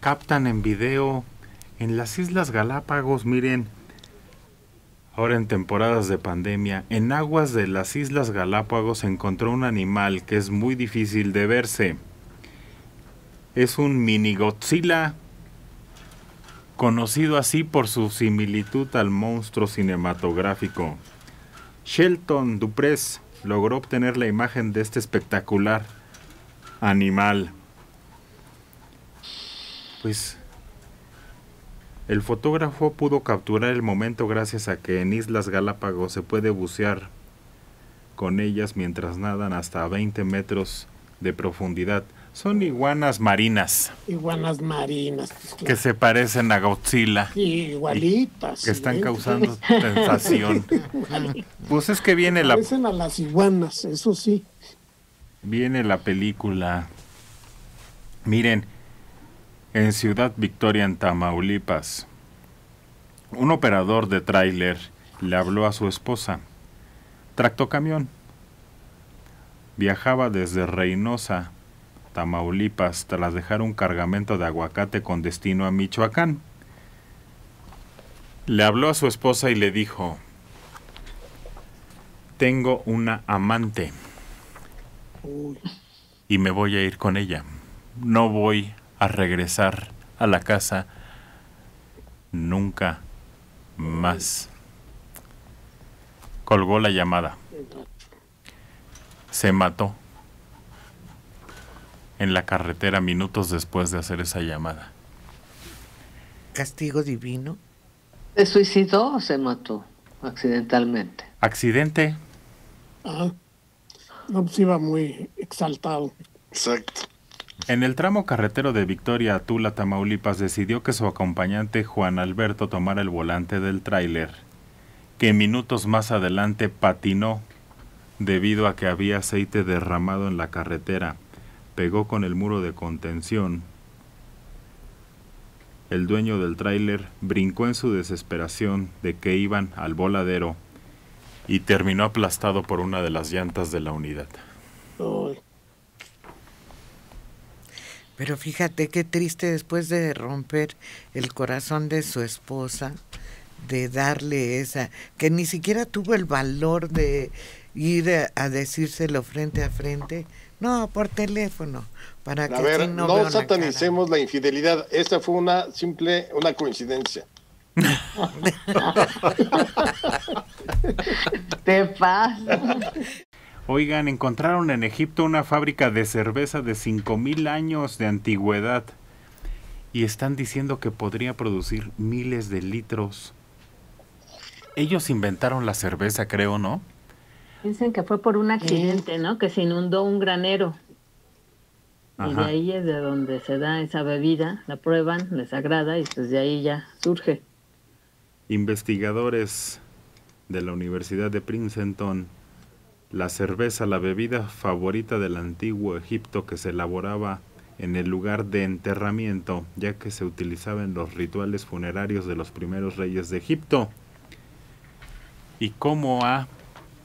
captan en video en las Islas Galápagos, miren, ahora en temporadas de pandemia, en aguas de las Islas Galápagos se encontró un animal que es muy difícil de verse. Es un mini Godzilla, conocido así por su similitud al monstruo cinematográfico. Shelton Duprés logró obtener la imagen de este espectacular animal. Pues el fotógrafo pudo capturar el momento gracias a que en Islas Galápagos se puede bucear con ellas mientras nadan hasta 20 metros de profundidad. Son iguanas marinas. Iguanas marinas. Pues, claro. Que se parecen a Godzilla. Sí, igualitas. Que están causando sensación. Pues es que viene la... Parecen a las iguanas, eso sí. Viene la película. Miren. En Ciudad Victoria, en Tamaulipas, un operador de tráiler le habló a su esposa. Tractocamión. Viajaba desde Reynosa, Tamaulipas, tras dejar un cargamento de aguacate con destino a Michoacán. Le habló a su esposa y le dijo: tengo una amante y me voy a ir con ella. No voy a regresar a la casa nunca más. Colgó la llamada. Se mató en la carretera minutos después de hacer esa llamada. ¿Castigo divino? ¿Se suicidó o se mató accidentalmente? ¿Accidente? Ah, no, pues iba muy exaltado. Exacto. En el tramo carretero de Victoria a Tula, Tamaulipas, decidió que su acompañante Juan Alberto tomara el volante del tráiler, que minutos más adelante patinó debido a que había aceite derramado en la carretera. Pegó con el muro de contención. El dueño del tráiler brincó en su desesperación de que iban al voladero y terminó aplastado por una de las llantas de la unidad. Pero fíjate qué triste, después de romper el corazón de su esposa, de darle esa, que ni siquiera tuvo el valor de ir a decírselo frente a frente, no, por teléfono, para que a ver, no satanicemos la infidelidad, esa fue una simple, una coincidencia. Te pasa. Oigan, encontraron en Egipto una fábrica de cerveza de 5000 años de antigüedad y están diciendo que podría producir miles de litros. Ellos inventaron la cerveza, creo, ¿no? Dicen que fue por un accidente, ¿no? Que se inundó un granero. Ajá. Y de ahí es de donde se da esa bebida, la prueban, les agrada y pues de ahí ya surge. Investigadores de la Universidad de Princeton. La cerveza, la bebida favorita del antiguo Egipto que se elaboraba en el lugar de enterramiento, ya que se utilizaba en los rituales funerarios de los primeros reyes de Egipto. ¿Y cómo ha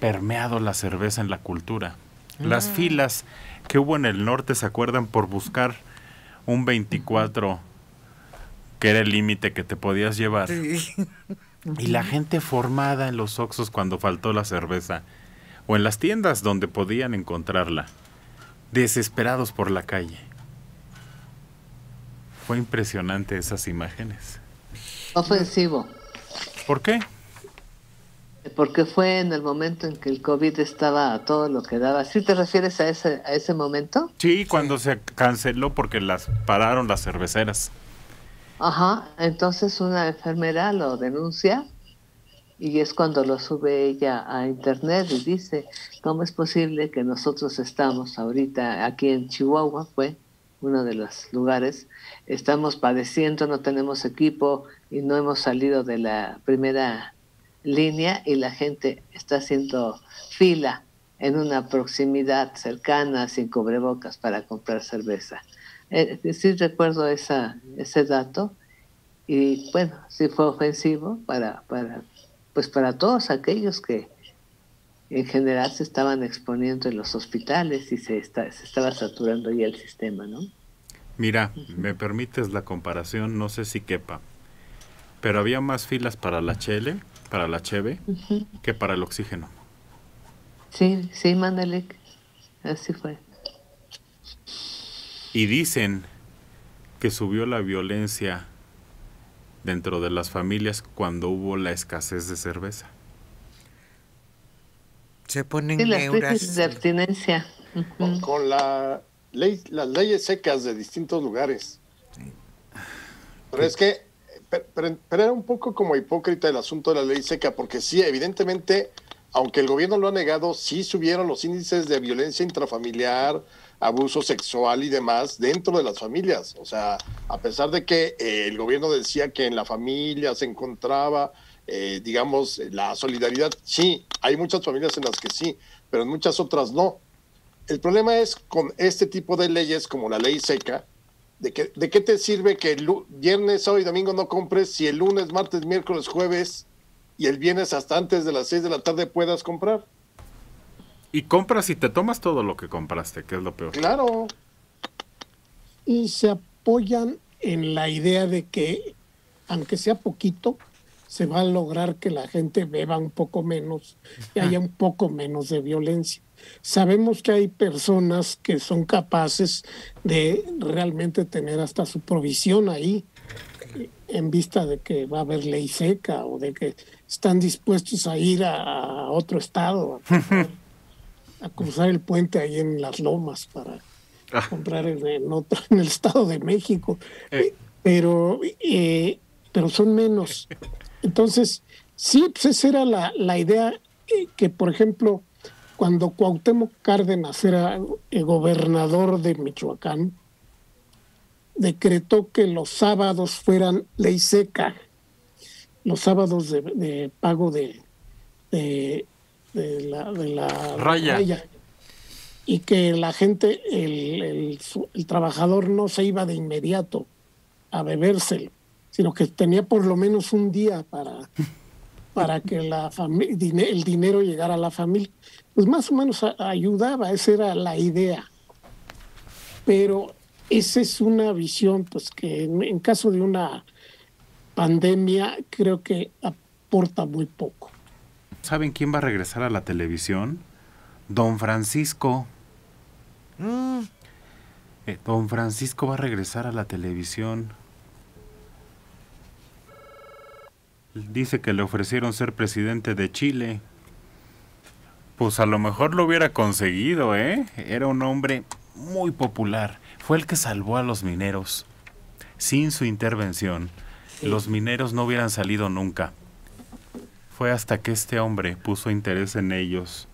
permeado la cerveza en la cultura? Las filas que hubo en el norte, ¿se acuerdan? Por buscar un 24, que era el límite que te podías llevar. Sí. Y la gente formada en los Oxxos cuando faltó la cerveza. O en las tiendas donde podían encontrarla, desesperados por la calle. Fue impresionante esas imágenes. Ofensivo. ¿Por qué? Porque fue en el momento en que el COVID estaba a todo lo que daba. ¿Sí te refieres a ese momento? Sí, cuando se canceló porque las pararon las cerveceras. Ajá, entonces una enfermera lo denuncia. Y es cuando lo sube ella a internet y dice, ¿cómo es posible que nosotros estamos ahorita aquí en Chihuahua? Fue uno de los lugares. Estamos padeciendo, no tenemos equipo y no hemos salido de la primera línea y la gente está haciendo fila en una proximidad cercana, sin cubrebocas, para comprar cerveza. Sí recuerdo ese dato y bueno, sí fue ofensivo para todos aquellos que en general se estaban exponiendo en los hospitales y se estaba saturando ya el sistema, ¿no? Mira, me permites la comparación, no sé si quepa, pero había más filas para la chele, para la cheve, que para el oxígeno. Sí, sí, mándale, así fue. Y dicen que subió la violencia dentro de las familias cuando hubo la escasez de cerveza. Se ponen neuras de abstinencia. Con la ley, las leyes secas de distintos lugares. Sí. Pero es que era un poco como hipócrita el asunto de la ley seca, porque sí, evidentemente, aunque el gobierno lo ha negado, sí subieron los índices de violencia intrafamiliar, abuso sexual y demás dentro de las familias. O sea, a pesar de que el gobierno decía que en la familia se encontraba, digamos, la solidaridad, sí, hay muchas familias en las que sí, pero en muchas otras no. El problema es con este tipo de leyes como la ley seca, de qué te sirve que el viernes, sábado y domingo no compres si el lunes, martes, miércoles, jueves y el viernes hasta antes de las 6 de la tarde puedas comprar. Y compras y te tomas todo lo que compraste, que es lo peor. Claro. Y se apoyan en la idea de que, aunque sea poquito, se va a lograr que la gente beba un poco menos y haya un poco menos de violencia. Sabemos que hay personas que son capaces de realmente tener hasta su provisión ahí, en vista de que va a haber ley seca o de que están dispuestos a ir a otro estado a cruzar el puente ahí en las lomas para comprar en el Estado de México. Pero son menos. Entonces, sí, pues esa era la idea que, por ejemplo, cuando Cuauhtémoc Cárdenas era gobernador de Michoacán, decretó que los sábados fueran ley seca, los sábados de pago de la raya, y que la gente, el trabajador no se iba de inmediato a bebérselo, sino que tenía por lo menos un día para que el dinero llegara a la familia. Pues más o menos ayudaba, esa era la idea. Pero esa es una visión pues que en caso de una pandemia creo que aporta muy poco. ¿Saben quién va a regresar a la televisión? Don Francisco. Don Francisco va a regresar a la televisión. Dice que le ofrecieron ser presidente de Chile. Pues a lo mejor lo hubiera conseguido, ¿eh? Era un hombre muy popular. Fue el que salvó a los mineros. Sin su intervención, los mineros no hubieran salido nunca. Fue hasta que este hombre puso interés en ellos.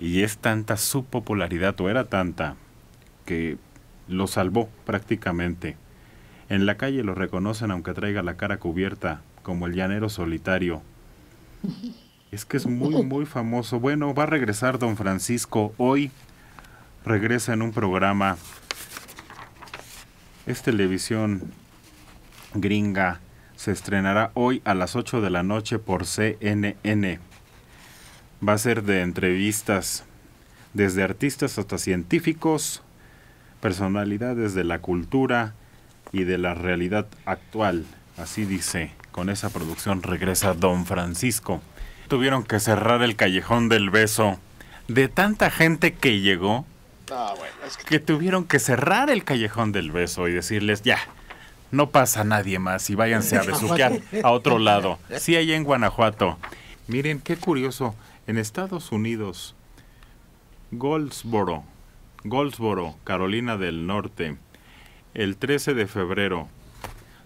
Y es tanta su popularidad, o era tanta, que lo salvó prácticamente. En la calle lo reconocen aunque traiga la cara cubierta, como el llanero solitario. Es que es muy, muy famoso. Bueno, va a regresar Don Francisco. Hoy regresa en un programa. Es televisión gringa. Se estrenará hoy a las 8 de la noche por CNN. Va a ser de entrevistas desde artistas hasta científicos, personalidades de la cultura y de la realidad actual. Así dice. Con esa producción regresa Don Francisco. Tuvieron que cerrar el Callejón del Beso. De tanta gente que llegó, que tuvieron que cerrar el Callejón del Beso y decirles, ya, no pasa nadie más y váyanse a besuquear a otro lado. Sí, allá en Guanajuato. Miren, qué curioso. En Estados Unidos, Goldsboro, Carolina del Norte, el 13 de febrero,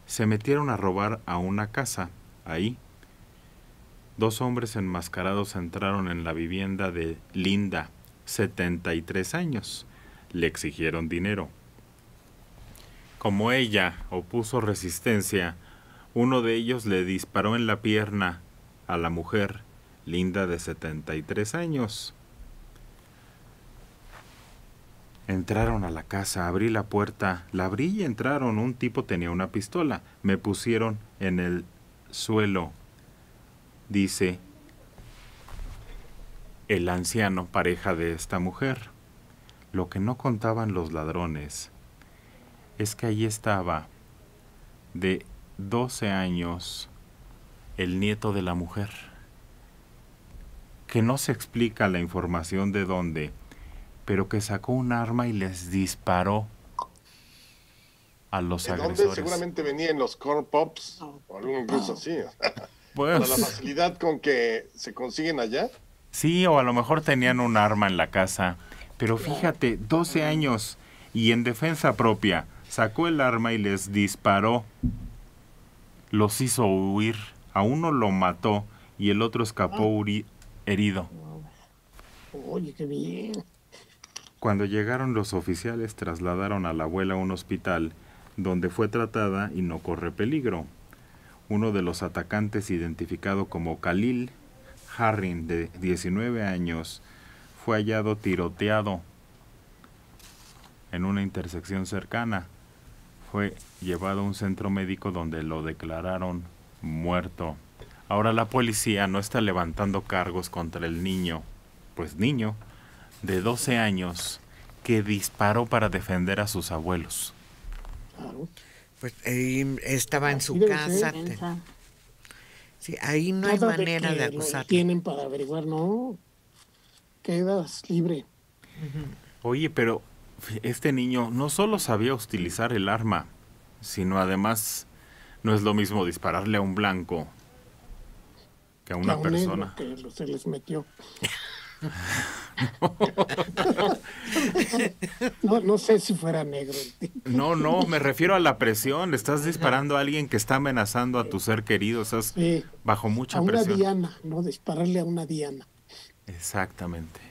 se metieron a robar a una casa. Ahí, dos hombres enmascarados entraron en la vivienda de Linda, 73 años. Le exigieron dinero. Como ella opuso resistencia, uno de ellos le disparó en la pierna a la mujer, Linda, de 73 años. Entraron a la casa, abrí la puerta, la abrí y entraron. Un tipo tenía una pistola. Me pusieron en el suelo, dice el anciano, pareja de esta mujer. Lo que no contaban los ladrones es que allí estaba, de 12 años, el nieto de la mujer, que no se explica la información de dónde, pero que sacó un arma y les disparó a los agresores. ¿De dónde? Seguramente venían los corn pops o algún gusto así. Pues, ¿para la facilidad con que se consiguen allá? Sí, o a lo mejor tenían un arma en la casa. Pero fíjate, 12 años y en defensa propia, sacó el arma y les disparó. Los hizo huir. A uno lo mató y el otro escapó herido. Oye, qué bien. Cuando llegaron los oficiales, trasladaron a la abuela a un hospital donde fue tratada y no corre peligro. Uno de los atacantes, identificado como Khalil Harring, de 19 años, fue hallado tiroteado en una intersección cercana. Fue llevado a un centro médico donde lo declararon muerto. Ahora la policía no está levantando cargos contra el niño, pues niño de 12 años que disparó para defender a sus abuelos. Pues estaba en su casa. Sí, ahí no hay manera de acusar. Tienen para averiguar, ¿no? Quedas libre. Oye, pero este niño no solo sabía utilizar el arma, sino además no es lo mismo dispararle a un blanco que a una persona. Que se les metió. No sé si fuera negro. No, me refiero a la presión. Le estás disparando a alguien que está amenazando a tu ser querido. Estás bajo mucha presión. A una diana, no dispararle a una diana. Exactamente.